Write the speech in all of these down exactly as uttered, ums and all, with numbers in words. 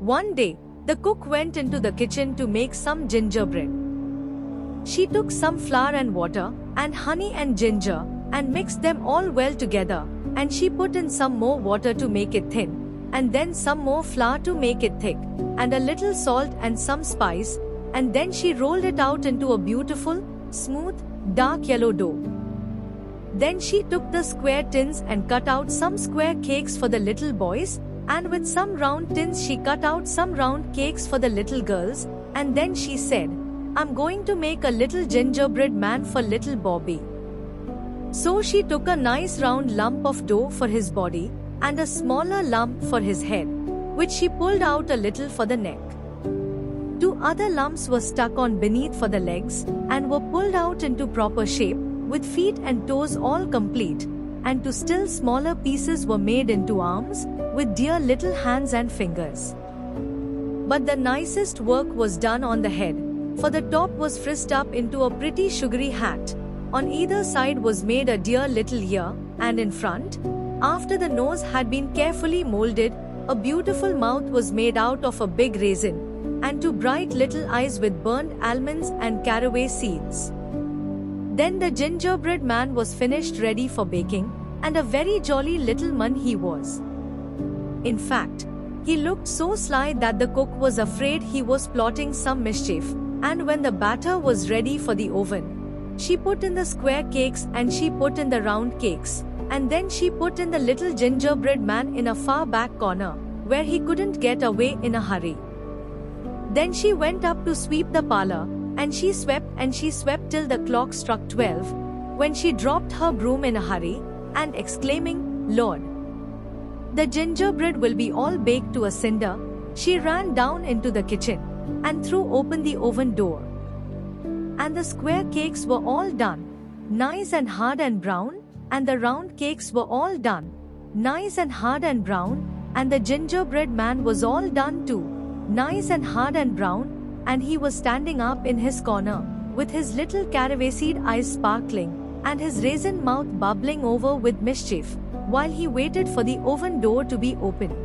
One day, the cook went into the kitchen to make some gingerbread. She took some flour and water, and honey and ginger, and mixed them all well together, and she put in some more water to make it thin, and then some more flour to make it thick, and a little salt and some spice, and then she rolled it out into a beautiful, smooth, dark yellow dough. Then she took the square tins and cut out some square cakes for the little boys, and with some round tins she cut out some round cakes for the little girls, and then she said, "I'm going to make a little gingerbread man for little Bobby." So she took a nice round lump of dough for his body, and a smaller lump for his head, which she pulled out a little for the neck. Two other lumps were stuck on beneath for the legs, and were pulled out into proper shape, with feet and toes all complete, and two still smaller pieces were made into arms, with dear little hands and fingers. But the nicest work was done on the head, for the top was frizzed up into a pretty sugary hat, on either side was made a dear little ear, and in front, after the nose had been carefully molded, a beautiful mouth was made out of a big raisin, and two bright little eyes with burned almonds and caraway seeds. Then the gingerbread man was finished ready for baking, and a very jolly little man he was. In fact, he looked so sly that the cook was afraid he was plotting some mischief, and when the batter was ready for the oven, she put in the square cakes and she put in the round cakes, and then she put in the little gingerbread man in a far back corner, where he couldn't get away in a hurry. Then she went up to sweep the parlor, and she swept and she swept till the clock struck twelve, when she dropped her broom in a hurry, and exclaiming, "Lord, the gingerbread will be all baked to a cinder," she ran down into the kitchen, and threw open the oven door. And the square cakes were all done, nice and hard and brown, and the round cakes were all done, nice and hard and brown, and the gingerbread man was all done too, nice and hard and brown, and he was standing up in his corner, with his little caraway seed eyes sparkling, and his raisin mouth bubbling over with mischief, while he waited for the oven door to be opened.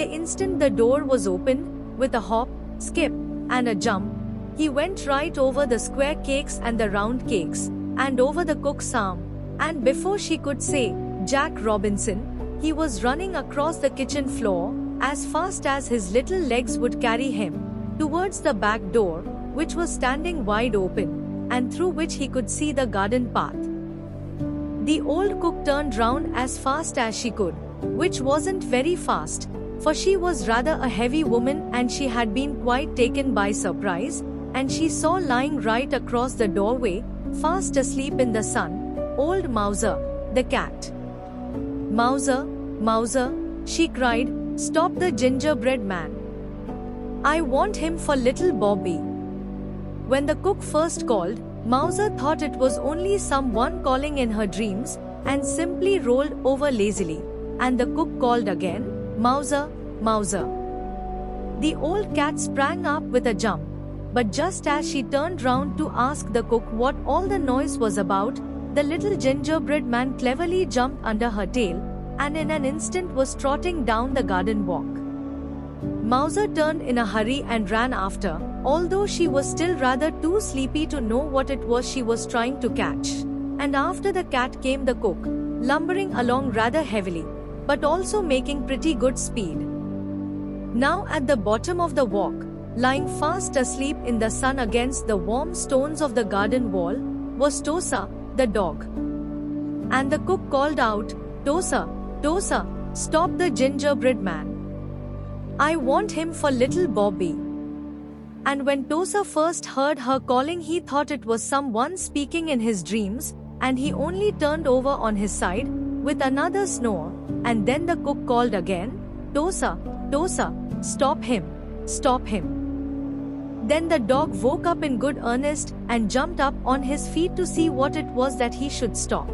The instant the door was opened, with a hop, skip, and a jump, he went right over the square cakes and the round cakes, and over the cook's arm, and before she could say, "Jack Robinson," he was running across the kitchen floor, as fast as his little legs would carry him, towards the back door, which was standing wide open, and through which he could see the garden path. The old cook turned round as fast as she could, which wasn't very fast, for she was rather a heavy woman and she had been quite taken by surprise, and she saw lying right across the doorway, fast asleep in the sun, old Mouser, the cat. "Mouser, Mouser," she cried, "stop the gingerbread man. I want him for little Bobby." When the cook first called, Mouser thought it was only someone calling in her dreams, and simply rolled over lazily, and the cook called again, "Mouser, Mouser." The old cat sprang up with a jump, but just as she turned round to ask the cook what all the noise was about, the little gingerbread man cleverly jumped under her tail, and in an instant was trotting down the garden walk. Mouser turned in a hurry and ran after, although she was still rather too sleepy to know what it was she was trying to catch. And after the cat came the cook, lumbering along rather heavily, but also making pretty good speed. Now at the bottom of the walk, lying fast asleep in the sun against the warm stones of the garden wall, was Tosha, the dog. And the cook called out, "Tosha, Tosha, stop the gingerbread man. I want him for little Bobby." And when Tosha first heard her calling, he thought it was someone speaking in his dreams, and he only turned over on his side, with another snore, and then the cook called again, "Tosha, Tosha, stop him, stop him." Then the dog woke up in good earnest, and jumped up on his feet to see what it was that he should stop.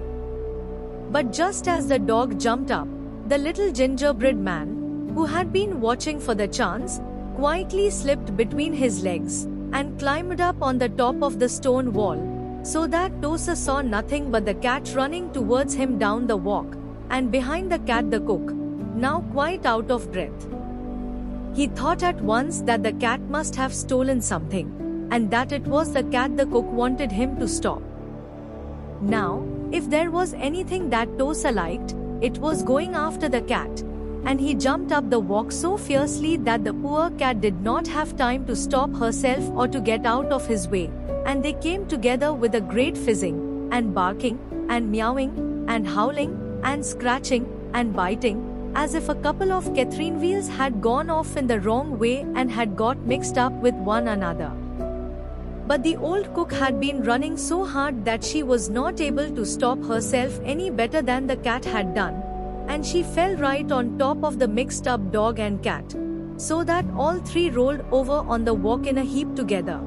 But just as the dog jumped up, the little gingerbread man, who had been watching for the chance, quietly slipped between his legs, and climbed up on the top of the stone wall, so that Tosha saw nothing but the cat running towards him down the walk, and behind the cat the cook, now quite out of breath. He thought at once that the cat must have stolen something, and that it was the cat the cook wanted him to stop. Now, if there was anything that Tosha liked, it was going after the cat, and he jumped up the walk so fiercely that the poor cat did not have time to stop herself or to get out of his way, and they came together with a great fizzing, and barking, and meowing, and howling, and scratching, and biting, as if a couple of catherine wheels had gone off in the wrong way and had got mixed up with one another. But the old cook had been running so hard that she was not able to stop herself any better than the cat had done, and she fell right on top of the mixed up dog and cat, so that all three rolled over on the walk in a heap together.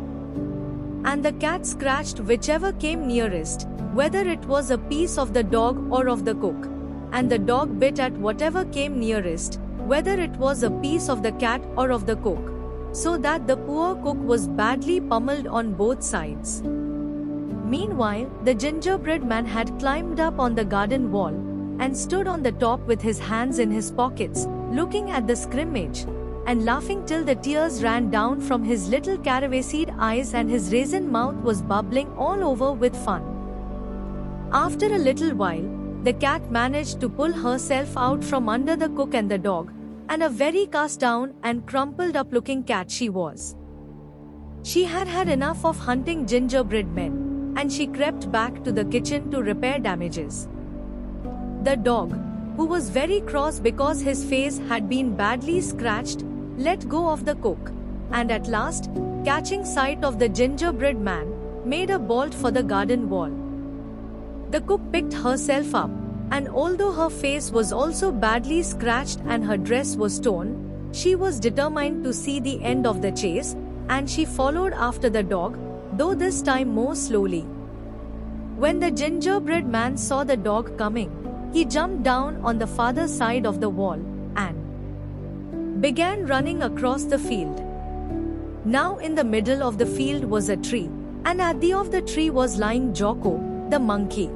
And the cat scratched whichever came nearest, whether it was a piece of the dog or of the cook, and the dog bit at whatever came nearest, whether it was a piece of the cat or of the cook, so that the poor cook was badly pummeled on both sides. Meanwhile, the gingerbread man had climbed up on the garden wall, and stood on the top with his hands in his pockets, looking at the scrimmage, and laughing till the tears ran down from his little caraway seed eyes and his raisin mouth was bubbling all over with fun. After a little while, the cat managed to pull herself out from under the cook and the dog, and a very cast down and crumpled up looking cat she was. She had had enough of hunting gingerbread men, and she crept back to the kitchen to repair damages. The dog, who was very cross because his face had been badly scratched, let go of the cook, and at last, catching sight of the gingerbread man, made a bolt for the garden wall. The cook picked herself up, and although her face was also badly scratched and her dress was torn, she was determined to see the end of the chase, and she followed after the dog, though this time more slowly. When the gingerbread man saw the dog coming, he jumped down on the farther side of the wall, and began running across the field. Now in the middle of the field was a tree, and at the end of the tree was lying Jocko, the monkey.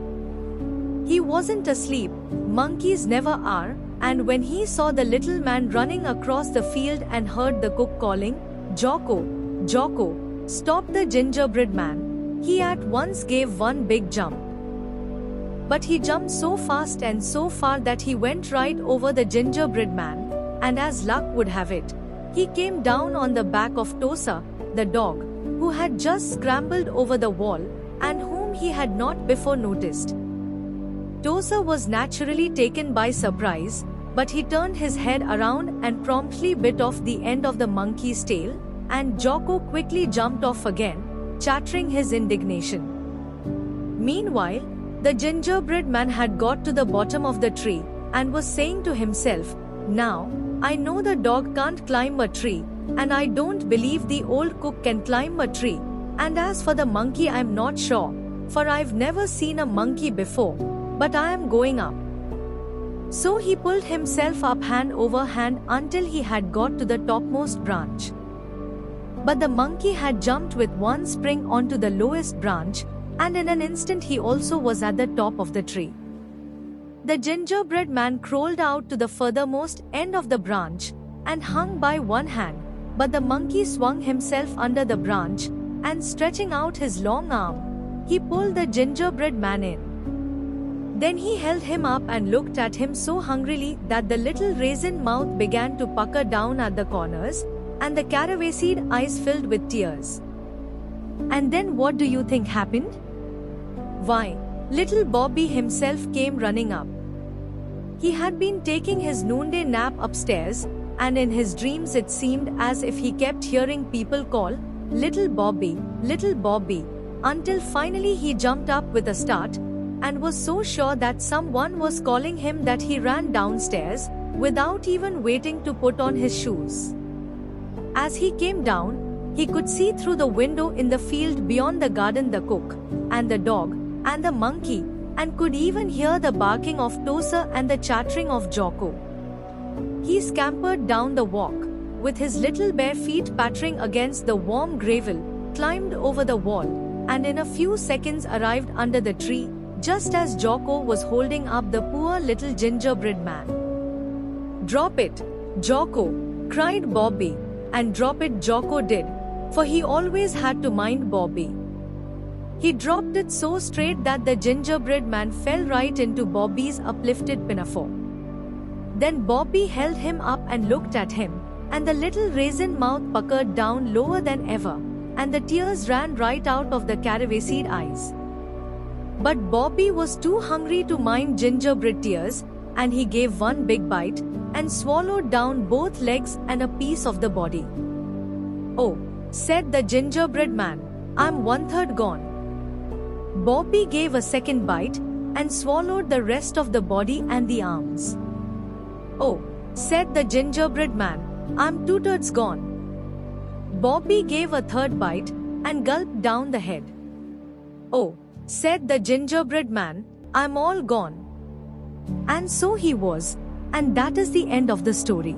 He wasn't asleep, monkeys never are, and when he saw the little man running across the field and heard the cook calling, "Jocko, Jocko, stop the gingerbread man," he at once gave one big jump. But he jumped so fast and so far that he went right over the gingerbread man, and as luck would have it, he came down on the back of Tosha, the dog, who had just scrambled over the wall, and who he had not before noticed. Tosha was naturally taken by surprise, but he turned his head around and promptly bit off the end of the monkey's tail, and Jocko quickly jumped off again, chattering his indignation. Meanwhile, the gingerbread man had got to the bottom of the tree, and was saying to himself, "Now, I know the dog can't climb a tree, and I don't believe the old cook can climb a tree, and as for the monkey I'm not sure, for I've never seen a monkey before, but I am going up." So he pulled himself up hand over hand until he had got to the topmost branch. But the monkey had jumped with one spring onto the lowest branch, and in an instant he also was at the top of the tree. The gingerbread man crawled out to the furthermost end of the branch, and hung by one hand, but the monkey swung himself under the branch, and stretching out his long arm, he pulled the gingerbread man in. Then he held him up and looked at him so hungrily that the little raisin mouth began to pucker down at the corners, and the caraway seed eyes filled with tears. And then what do you think happened? Why, little Bobby himself came running up. He had been taking his noonday nap upstairs, and in his dreams it seemed as if he kept hearing people call, "Little Bobby, little Bobby," until finally he jumped up with a start, and was so sure that someone was calling him that he ran downstairs, without even waiting to put on his shoes. As he came down, he could see through the window in the field beyond the garden the cook, and the dog, and the monkey, and could even hear the barking of Tosha and the chattering of Jocko. He scampered down the walk, with his little bare feet pattering against the warm gravel, climbed over the wall, and in a few seconds arrived under the tree, just as Jocko was holding up the poor little gingerbread man. "Drop it, Jocko, cried Bobby, and drop it Jocko did, for he always had to mind Bobby. He dropped it so straight that the gingerbread man fell right into Bobby's uplifted pinafore. Then Bobby held him up and looked at him, and the little raisin mouth puckered down lower than ever, and the tears ran right out of the caraway-seed eyes. But Bobby was too hungry to mind gingerbread tears, and he gave one big bite, and swallowed down both legs and a piece of the body. "Oh," said the gingerbread man, "I'm one-third gone." Bobby gave a second bite, and swallowed the rest of the body and the arms. "Oh," said the gingerbread man, "I'm two-thirds gone." Bobby gave a third bite, and gulped down the head. "Oh," said the gingerbread man, "I'm all gone." And so he was, and that is the end of the story.